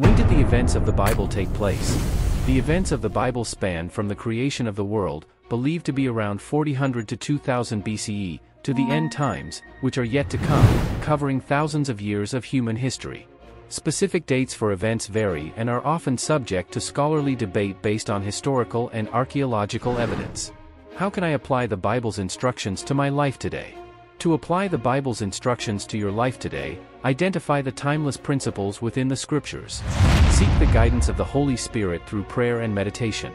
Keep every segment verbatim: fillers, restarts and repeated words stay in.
When did the events of the Bible take place? The events of the Bible span from the creation of the world, believed to be around four hundred to two thousand B C E, to the end times, which are yet to come, covering thousands of years of human history. Specific dates for events vary and are often subject to scholarly debate based on historical and archaeological evidence. How can I apply the Bible's instructions to my life today? To apply the Bible's instructions to your life today, identify the timeless principles within the Scriptures. Seek the guidance of the Holy Spirit through prayer and meditation.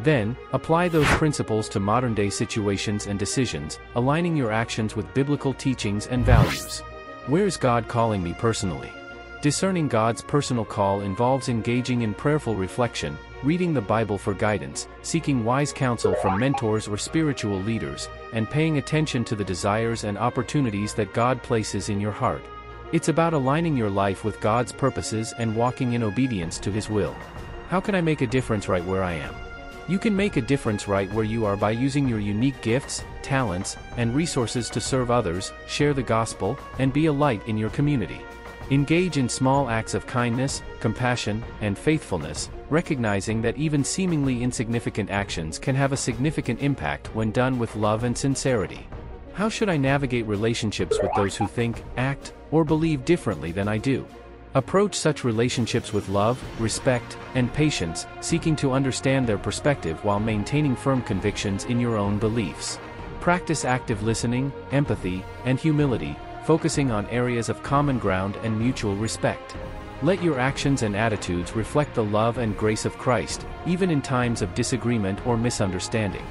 Then, apply those principles to modern-day situations and decisions, aligning your actions with biblical teachings and values. Where is God calling me personally? Discerning God's personal call involves engaging in prayerful reflection, reading the Bible for guidance, seeking wise counsel from mentors or spiritual leaders, and paying attention to the desires and opportunities that God places in your heart. It's about aligning your life with God's purposes and walking in obedience to His will. How can I make a difference right where I am? You can make a difference right where you are by using your unique gifts, talents, and resources to serve others, share the gospel, and be a light in your community. Engage in small acts of kindness, compassion, and faithfulness, recognizing that even seemingly insignificant actions can have a significant impact when done with love and sincerity. How should I navigate relationships with those who think, act, or believe differently than I do? Approach such relationships with love, respect, and patience, seeking to understand their perspective while maintaining firm convictions in your own beliefs. Practice active listening, empathy, and humility, focusing on areas of common ground and mutual respect. Let your actions and attitudes reflect the love and grace of Christ, even in times of disagreement or misunderstanding.